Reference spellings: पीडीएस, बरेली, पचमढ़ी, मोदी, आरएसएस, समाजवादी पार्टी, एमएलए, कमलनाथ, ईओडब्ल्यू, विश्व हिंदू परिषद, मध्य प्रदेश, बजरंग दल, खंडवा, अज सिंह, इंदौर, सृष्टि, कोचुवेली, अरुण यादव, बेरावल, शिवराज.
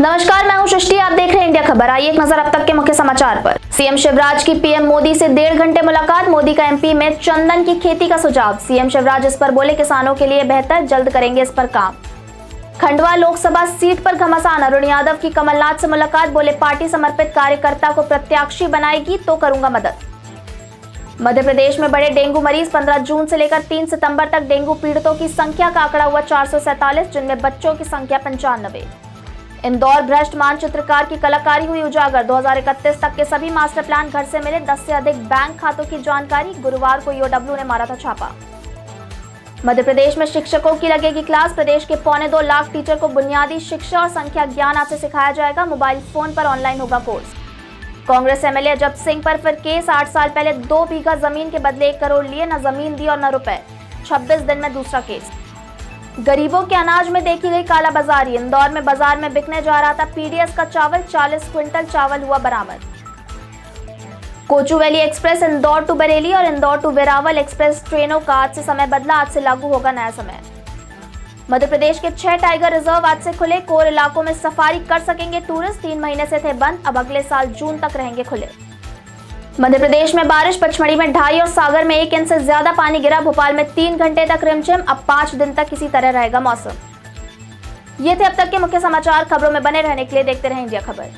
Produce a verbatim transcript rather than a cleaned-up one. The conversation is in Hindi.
नमस्कार, मैं हूं सृष्टि। आप देख रहे हैं इंडिया खबर। आइए एक नजर अब तक के मुख्य समाचार पर। सीएम शिवराज की पीएम मोदी से डेढ़ घंटे मुलाकात। मोदी का एमपी में चंदन की खेती का सुझाव। सीएम शिवराज इस पर बोले, किसानों के लिए बेहतर, जल्द करेंगे इस पर काम। खंडवा लोकसभा सीट पर घमासान। अरुण यादव की कमलनाथ से मुलाकात। बोले, पार्टी समर्पित कार्यकर्ता को प्रत्याशी बनाएगी तो करूंगा मदद। मध्य प्रदेश में बढ़े डेंगू मरीज। पंद्रह जून से लेकर तीन सितंबर तक डेंगू पीड़ितों की संख्या का आंकड़ा हुआ चार सौ सैंतालीस, जिनमें बच्चों की संख्या पंचानवे। इंदौर भ्रष्ट मानचित्रकार की कलाकारी हुई उजागर। दो हज़ार इकतीस तक के सभी मास्टर प्लान घर से मिले। दस से अधिक बैंक खातों की जानकारी। गुरुवार को ईओडब्ल्यू ने मारा था छापा। मध्य प्रदेश में शिक्षकों की लगेगी क्लास। प्रदेश के पौने दो लाख टीचर को बुनियादी शिक्षा और संख्या ज्ञान आज से सिखाया जाएगा। मोबाइल फोन पर ऑनलाइन होगा कोर्स। कांग्रेस एमएलए अज सिंह पर फिर केस। आठ साल पहले दो बीघा जमीन के बदले एक करोड़ लिए। न जमीन दी और न रुपए। छब्बीस दिन में दूसरा केस। गरीबों के अनाज में देखी गई कालाबाजारी। इंदौर में बाजार में बिकने जा रहा था पीडीएस का चावल। चालीस क्विंटल चावल हुआ बरामद। कोचुवेली एक्सप्रेस इंदौर टू बरेली और इंदौर टू बेरावल एक्सप्रेस ट्रेनों का आज से समय बदला। आज से लागू होगा नया समय। मध्य प्रदेश के छह टाइगर रिजर्व आज से खुले। कोर इलाकों में सफारी कर सकेंगे टूरिस्ट। तीन महीने से थे बंद, अब अगले साल जून तक रहेंगे खुले। मध्य प्रदेश में बारिश। पचमढ़ी में ढाई और सागर में एक इंच से ज्यादा पानी गिरा। भोपाल में तीन घंटे तक रिमझिम। अब पांच दिन तक इसी तरह रहेगा मौसम। ये थे अब तक के मुख्य समाचार। खबरों में बने रहने के लिए देखते रहें इंडिया खबर।